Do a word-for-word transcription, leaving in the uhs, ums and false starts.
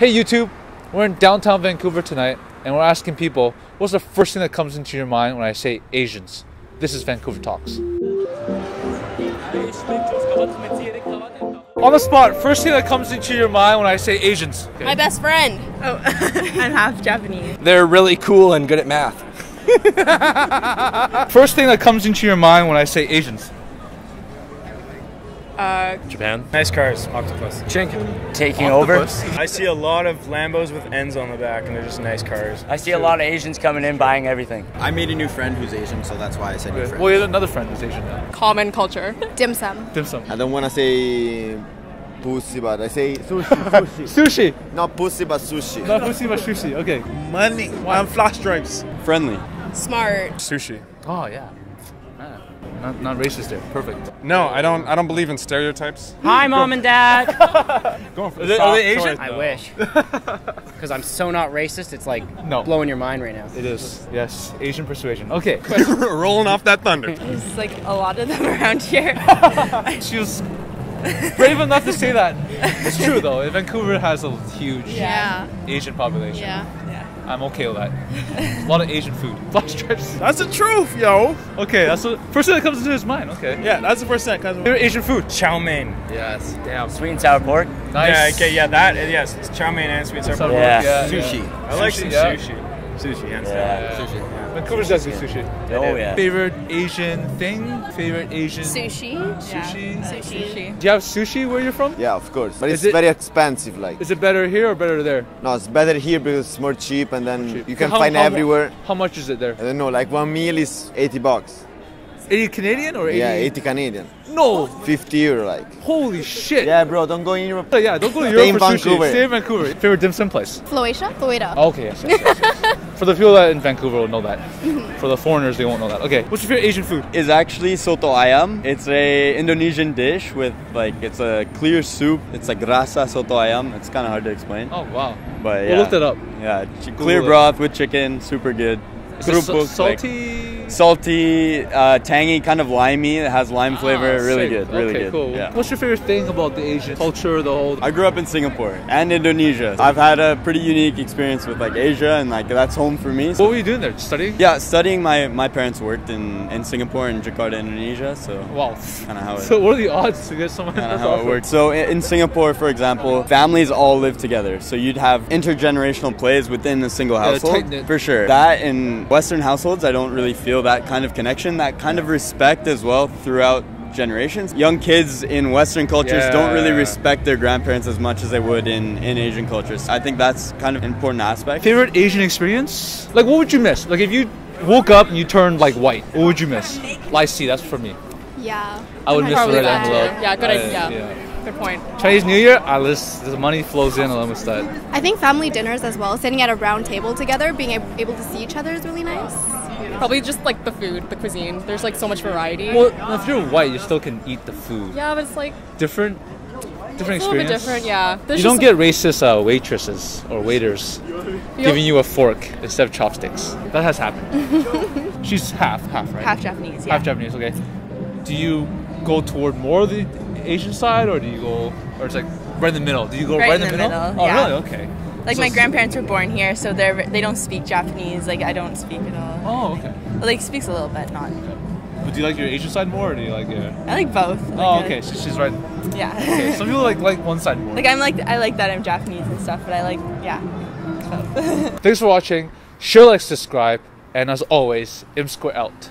Hey YouTube, we're in downtown Vancouver tonight and we're asking people, what's the first thing that comes into your mind when I say Asians? This is Vancouver Talks. On the spot, first thing that comes into your mind when I say Asians. Okay. My best friend. Oh, I'm half Japanese. They're really cool and good at math. First thing that comes into your mind when I say Asians. Uh, Japan. Nice cars. Octopus. Chink. Taking Octopus. Over. I see a lot of Lambos with ends on the back and they're just nice cars. I see True. A lot of Asians coming in buying everything. I made a new friend who's Asian, so that's why I said okay. New friend. Well, you had another friend who's Asian now. Common culture. Dim sum. Dim sum. I don't want to say pussy, but I say sushi. Sushi. Sushi. Not pussy, but sushi. Not pussy, but sushi. Okay. Money. Wow. I'm flash stripes. Friendly. Smart. Sushi. Oh, yeah. Not, not racist there. Perfect. No, I don't. I don't believe in stereotypes. Hi, mom and dad. Going for the soft. Are they Asian? I wish. Because I'm so not racist. It's like no. Blowing your mind right now. It is. Yes, Asian persuasion. Okay. You're rolling off that thunder. There's like a lot of them around here. She was brave enough to say that. It's true though. Vancouver has a huge yeah. Asian population. Yeah. Yeah. I'm okay with that. A lot of Asian food. Flash strips. That's the truth, yo. Okay, that's the first thing that comes into his mind. Okay. Yeah, that's the first thing that comes into Asian food. Chow mein. Yes. Damn. Sweet and sour pork. Nice. Yeah, okay, yeah, that, yes. It's chow mein and sweet and sour pork. Yeah. Yeah. Sushi. Yeah. I like sushi. Yeah. Sushi. Sushi, yeah. Yeah. Sushi. Yeah. Vancouver does do sushi. Oh, yeah. Favorite Asian thing? Favorite Asian? Sushi. Sushi. Yeah. Sushi. Sushi. Do you have sushi where you're from? Yeah, of course. But is it's it, very expensive. Like, is it better here or better there? No, it's better here because it's more cheap and then cheap. You can so how, find how, it everywhere. How much is it there? I don't know. Like one meal is eighty bucks. eighty Canadian or eighty? Yeah, eighty Canadian. No! fifty euro like. Holy shit! Yeah bro, don't go in Europe. Oh, yeah, don't go to Europe in for Vancouver. Sushi. Stay in Vancouver. Favorite dim sum place? Floatia? Floatia. Oh, okay, yes, yes, yes, yes. For the people that in Vancouver will know that. For the foreigners, they won't know that. Okay, what's your favorite Asian food? It's actually soto ayam. It's a Indonesian dish with like, it's a clear soup. It's like rasa soto ayam. It's kind of hard to explain. Oh wow. But yeah. We'll look that up. Yeah, clear broth with chicken, super good. It's so salty. Like, salty, uh, tangy, kind of limey. It has lime flavor. Ah, really good, really okay, good. Cool. Yeah. What's your favorite thing about the Asian culture, the whole? I grew up in Singapore and Indonesia. I've had a pretty unique experience with like Asia, and like that's home for me. So. What were you doing there? Studying? Yeah, studying. My my parents worked in in Singapore and Jakarta, Indonesia. So wow, kind of how it. So what are the odds to get someone? Kind of how it works. So in, in Singapore, for example, families all live together. So you'd have intergenerational plays within a single household. Yeah, for sure. That in Western households, I don't really feel that kind of connection, that kind of respect as well throughout generations. Young kids in Western cultures yeah. don't really respect their grandparents as much as they would in, in Asian cultures. I think that's kind of an important aspect. Favorite Asian experience? Like what would you miss? Like if you woke up and you turned like white, what would you miss? Lychee, that's for me. Yeah. I would miss the red envelope. Yeah, good idea. Yeah. Yeah. Good point. Chinese New Year, ah, the money flows in along with that. I think family dinners as well, sitting at a round table together, being able to see each other is really nice. Probably just like the food, the cuisine. There's like so much variety. Well, if you're white, you still can eat the food. Yeah, but it's like different, different it's experience. A little bit different, yeah. There's you don't get racist uh, waitresses or waiters giving you a fork instead of chopsticks. That has happened. She's half, half, right? Half Japanese. Yeah. Half Japanese. Okay. Do you go toward more of the Asian side, or do you go, or it's like right in the middle? Do you go right, right in the, the middle? middle? Oh, yeah. Really? Okay. Like so my grandparents were born here, so they're they don't speak Japanese. Like I don't speak at all. Oh, okay. Well, like speaks a little bit, not. Okay. But do you like your Asian side more, or do you like your? I like both. Like, oh, okay. Like, so she's right. Yeah. Okay. Some people like like one side more. Like I'm like I like that I'm Japanese and stuff, but I like yeah. Thanks for watching. Share, like, subscribe, and as always, Imp Squared out.